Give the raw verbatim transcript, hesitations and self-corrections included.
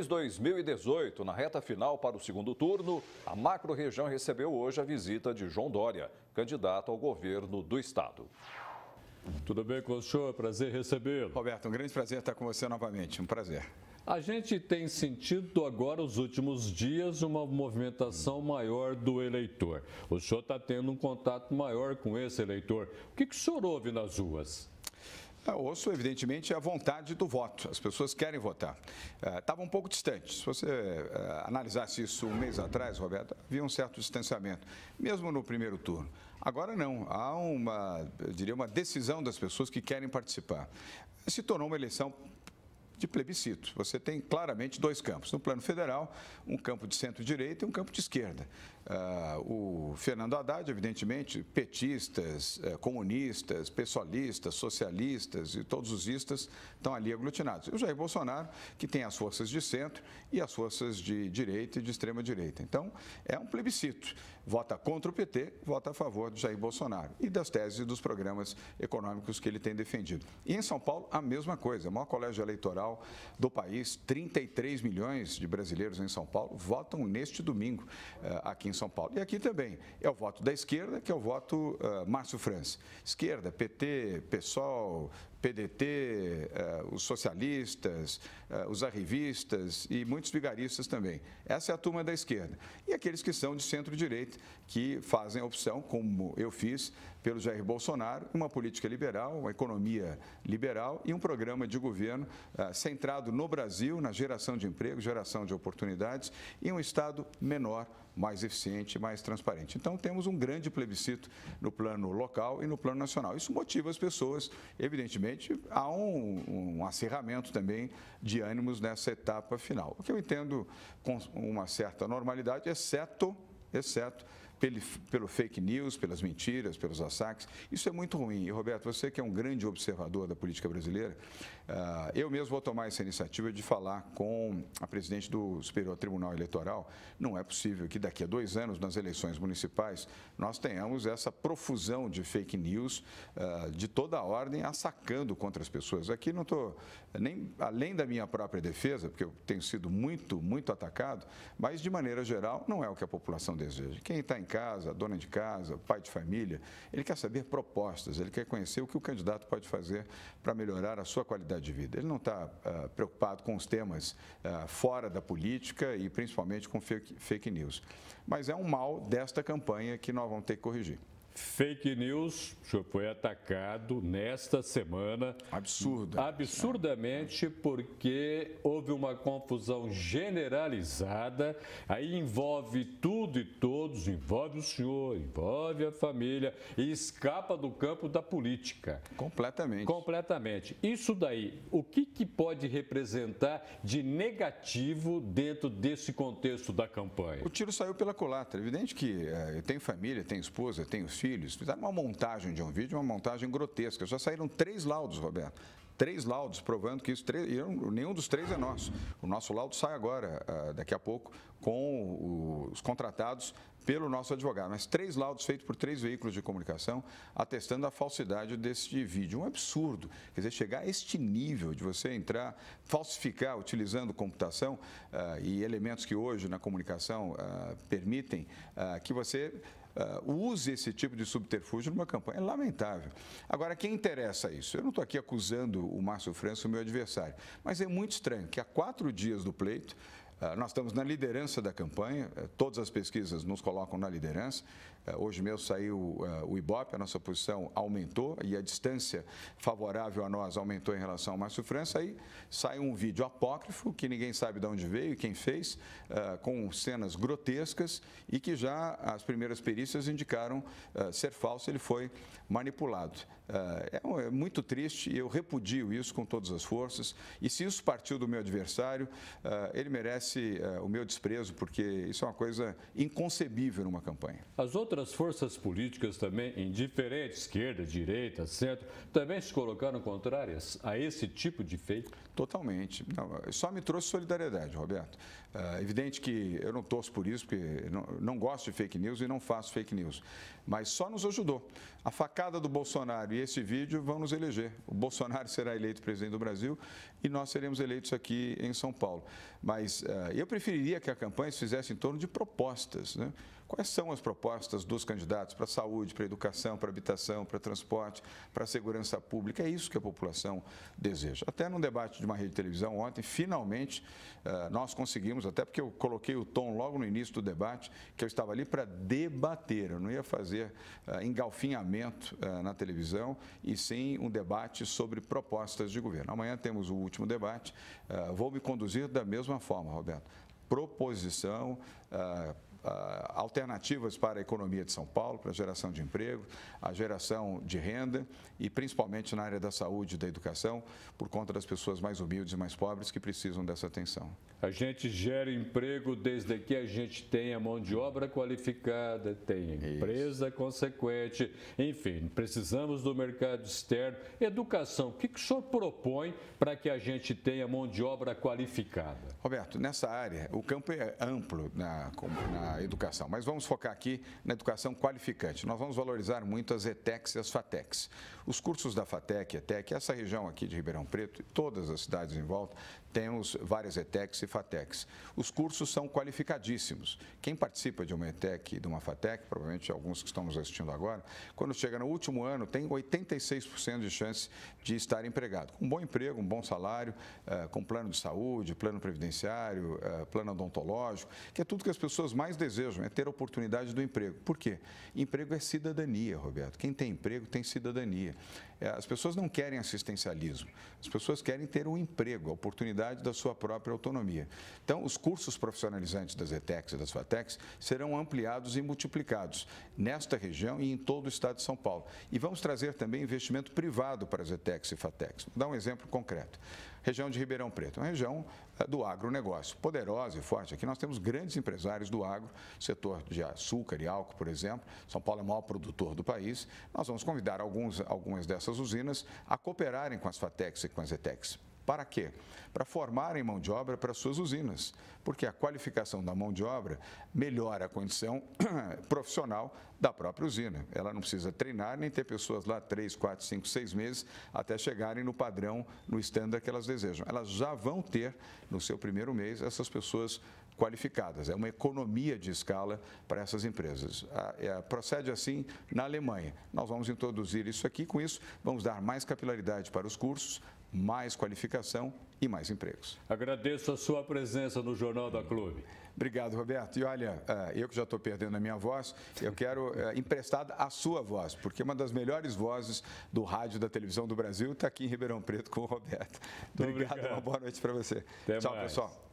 Eleições dois mil e dezoito, na reta final para o segundo turno, a macro-região recebeu hoje a visita de João Dória, candidato ao governo do estado. Tudo bem com o senhor? Prazer recebê-lo. Roberto, um grande prazer estar com você novamente. Um prazer. A gente tem sentido agora, os últimos dias, uma movimentação maior do eleitor. O senhor está tendo um contato maior com esse eleitor. O que, que o senhor ouve nas ruas? Eu ouço, evidentemente, a vontade do voto. As pessoas querem votar. Estava um pouco distante. Se você analisasse isso um mês atrás, Roberto, havia um certo distanciamento, mesmo no primeiro turno. Agora não. Há uma, eu diria, uma decisão das pessoas que querem participar. Se tornou uma eleição de plebiscito. Você tem claramente dois campos. No plano federal, um campo de centro-direita e um campo de esquerda. Uh, o Fernando Haddad, evidentemente, petistas, uh, comunistas, pessoalistas, socialistas e todos os istas estão ali aglutinados. E o Jair Bolsonaro, que tem as forças de centro e as forças de direita e de extrema-direita. Então, é um plebiscito. Vota contra o P T, vota a favor do Jair Bolsonaro e das teses e dos programas econômicos que ele tem defendido. E em São Paulo, a mesma coisa. O maior colégio eleitoral do país, trinta e três milhões de brasileiros em São Paulo votam neste domingo aqui em São Paulo. E aqui também é o voto da esquerda, que é o voto uh, Márcio França. Esquerda, P T, PSOL, P D T, uh, os socialistas, uh, os arrivistas e muitos vigaristas também. Essa é a turma da esquerda. E aqueles que são de centro-direita, que fazem a opção, como eu fiz, pelo Jair Bolsonaro, uma política liberal, uma economia liberal e um programa de governo uh, centrado no Brasil, na geração de emprego, geração de oportunidades e um Estado menor, mais eficiente, mais transparente. Então, temos um grande plebiscito no plano local e no plano nacional. Isso motiva as pessoas, evidentemente. Há um, um acirramento também de ânimos nessa etapa final. O que eu entendo com uma certa normalidade, exceto, exceto pelo, pelo fake news, pelas mentiras, pelos ataques. Isso é muito ruim. E, Roberto, você que é um grande observador da política brasileira, uh, eu mesmo vou tomar essa iniciativa de falar com a presidente do Superior Tribunal Eleitoral. Não é possível que daqui a dois anos, nas eleições municipais, nós tenhamos essa profusão de fake news uh, de toda a ordem, assacando contra as pessoas. Aqui não estou, nem além da minha própria defesa, porque eu tenho sido muito, muito atacado, mas, de maneira geral, não é o que a população deseja. Quem está em casa, dona de casa, pai de família, ele quer saber propostas, ele quer conhecer o que o candidato pode fazer para melhorar a sua qualidade de vida. Ele não está uh, preocupado com os temas uh, fora da política e principalmente com fake, fake news. Mas é um mal desta campanha que nós vamos ter que corrigir. Fake news, o senhor foi atacado nesta semana. Absurda. Absurdamente, porque houve uma confusão generalizada, aí envolve tudo e todos, envolve o senhor, envolve a família e escapa do campo da política. Completamente. Completamente. Isso daí, o que, que pode representar de negativo dentro desse contexto da campanha? O tiro saiu pela culatra. Evidente que é, eu tenho família, tenho esposa, tenho filhos. Filhos, fizeram uma montagem de um vídeo, uma montagem grotesca. Já saíram três laudos, Roberto. Três laudos, provando que isso, nenhum dos três é nosso. O nosso laudo sai agora, daqui a pouco, com os contratados pelo nosso advogado. Mas três laudos feitos por três veículos de comunicação, atestando a falsidade desse vídeo. Um absurdo. Quer dizer, chegar a este nível de você entrar, falsificar, utilizando computação e elementos que hoje na comunicação permitem que você... Uh, use esse tipo de subterfúgio numa campanha. É lamentável. Agora, quem interessa isso? Eu não estou aqui acusando o Márcio França, o meu adversário, mas é muito estranho que há quatro dias do pleito, uh, nós estamos na liderança da campanha, uh, todas as pesquisas nos colocam na liderança, uh, hoje mesmo saiu uh, o Ibope, a nossa posição aumentou e a distância favorável a nós aumentou em relação ao Márcio França, aí sai um vídeo apócrifo, que ninguém sabe de onde veio e quem fez, uh, com cenas grotescas e que já as primeiras perícias indicaram uh, ser falso, ele foi manipulado. Uh, é, é muito triste e eu repudio isso com todas as forças. E se isso partiu do meu adversário, uh, ele merece uh, o meu desprezo, porque isso é uma coisa inconcebível numa campanha. As outras forças políticas também, indiferentes, esquerda, direita, centro, também se colocaram contrárias a esse tipo de feito? Totalmente. Não, só me trouxe solidariedade, Roberto. É evidente que eu não torço por isso, porque não, não gosto de fake news e não faço fake news. Mas só nos ajudou. A facada do Bolsonaro e esse vídeo vão nos eleger. O Bolsonaro será eleito presidente do Brasil e nós seremos eleitos aqui em São Paulo. Mas uh, eu preferiria que a campanha se fizesse em torno de propostas, né? Quais são as propostas dos candidatos para a saúde, para a educação, para a habitação, para transporte, para a segurança pública? É isso que a população deseja. Até num debate de uma rede de televisão ontem, finalmente uh, nós conseguimos, até porque eu coloquei o tom logo no início do debate, que eu estava ali para debater, eu não ia fazer uh, engalfinhamento uh, na televisão, e sim um debate sobre propostas de governo. Amanhã temos o último debate, uh, vou me conduzir da mesma forma, Roberto. Proposição, uh, Uh, alternativas para a economia de São Paulo, para a geração de emprego, a geração de renda e principalmente na área da saúde e da educação, por conta das pessoas mais humildes e mais pobres que precisam dessa atenção. A gente gera emprego desde que a gente tenha mão de obra qualificada, tem empresa Isso. consequente, enfim, precisamos do mercado externo. Educação, o que, que o senhor propõe para que a gente tenha mão de obra qualificada? Roberto, nessa área, o campo é amplo na, na educação, mas vamos focar aqui na educação qualificante. Nós vamos valorizar muito as ETECs e as FATECs. Os cursos da FATEC, ETEC, essa região aqui de Ribeirão Preto, todas as cidades em volta, temos várias ETECs e FATECs. Os cursos são qualificadíssimos. Quem participa de uma ETEC e de uma FATEC, provavelmente alguns que estão nos assistindo agora, quando chega no último ano, tem oitenta e seis por cento de chance de estar empregado. Um bom emprego, um bom salário, com plano de saúde, plano previdenciário, plano odontológico, que é tudo que as pessoas mais desejam, é ter a oportunidade do emprego. Por quê? Emprego é cidadania, Roberto. Quem tem emprego tem cidadania. As pessoas não querem assistencialismo, as pessoas querem ter um emprego, a oportunidade da sua própria autonomia. Então, os cursos profissionalizantes das ETECs e das FATECs serão ampliados e multiplicados nesta região e em todo o estado de São Paulo. E vamos trazer também investimento privado para as ETECs e FATECs. Vou dar um exemplo concreto. Região de Ribeirão Preto, uma região do agronegócio, poderosa e forte. Aqui nós temos grandes empresários do agro, setor de açúcar e álcool, por exemplo. São Paulo é o maior produtor do país. Nós vamos convidar alguns, algumas dessas usinas a cooperarem com as FATECs e com as ETECs. Para quê? Para formarem mão de obra para suas usinas, porque a qualificação da mão de obra melhora a condição profissional da própria usina. Ela não precisa treinar nem ter pessoas lá três, quatro, cinco, seis meses até chegarem no padrão, no standard que elas desejam. Elas já vão ter, no seu primeiro mês, essas pessoas qualificadas. É uma economia de escala para essas empresas. Procede assim na Alemanha. Nós vamos introduzir isso aqui, com isso vamos dar mais capilaridade para os cursos, mais qualificação e mais empregos. Agradeço a sua presença no Jornal da Clube. Obrigado, Roberto. E olha, eu que já estou perdendo a minha voz, eu quero emprestar a sua voz, porque uma das melhores vozes do rádio e da televisão do Brasil está aqui em Ribeirão Preto com o Roberto. Obrigado, obrigado. Uma boa noite para você. Até Tchau, mais. Pessoal.